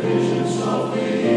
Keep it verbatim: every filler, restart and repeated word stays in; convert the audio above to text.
visions of the